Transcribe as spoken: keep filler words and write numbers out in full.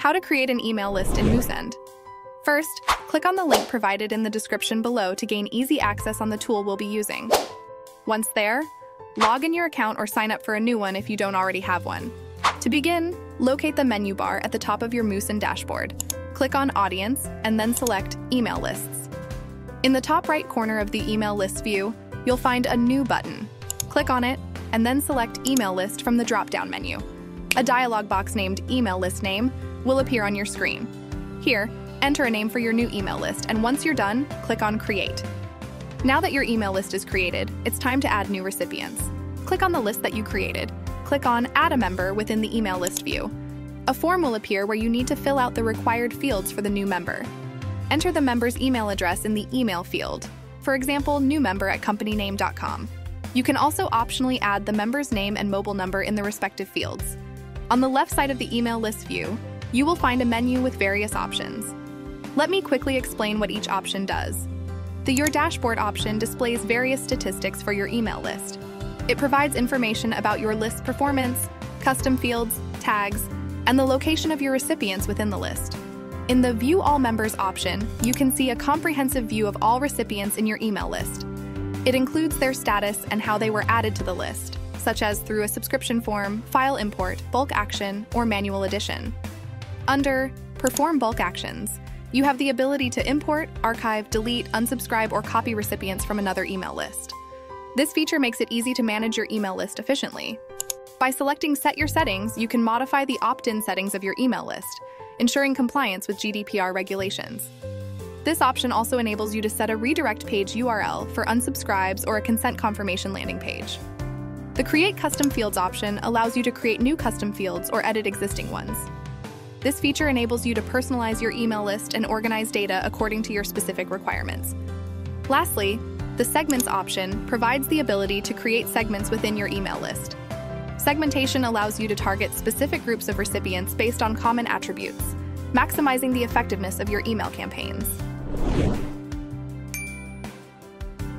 How to create an email list in Moosend. First, click on the link provided in the description below to gain easy access on the tool we'll be using. Once there, log in your account or sign up for a new one if you don't already have one. To begin, locate the menu bar at the top of your Moosend dashboard. Click on Audience and then select Email Lists. In the top right corner of the Email List view, you'll find a New button. Click on it and then select Email List from the drop-down menu. A dialog box named Email List Name will appear on your screen. Here, enter a name for your new email list, and once you're done, click on Create. Now that your email list is created, it's time to add new recipients. Click on the list that you created. Click on Add a Member within the email list view. A form will appear where you need to fill out the required fields for the new member. Enter the member's email address in the email field, for example, newmember at companyname dot com. You can also optionally add the member's name and mobile number in the respective fields. On the left side of the email list view, you will find a menu with various options. Let me quickly explain what each option does. The Your Dashboard option displays various statistics for your email list. It provides information about your list performance, custom fields, tags, and the location of your recipients within the list. In the View All Members option, you can see a comprehensive view of all recipients in your email list. It includes their status and how they were added to the list, such as through a subscription form, file import, bulk action, or manual addition. Under Perform Bulk Actions, you have the ability to import, archive, delete, unsubscribe, or copy recipients from another email list. This feature makes it easy to manage your email list efficiently. By selecting Set Your Settings, you can modify the opt-in settings of your email list, ensuring compliance with G D P R regulations. This option also enables you to set a redirect page U R L for unsubscribes or a consent confirmation landing page. The Create Custom Fields option allows you to create new custom fields or edit existing ones. This feature enables you to personalize your email list and organize data according to your specific requirements. Lastly, the Segments option provides the ability to create segments within your email list. Segmentation allows you to target specific groups of recipients based on common attributes, maximizing the effectiveness of your email campaigns.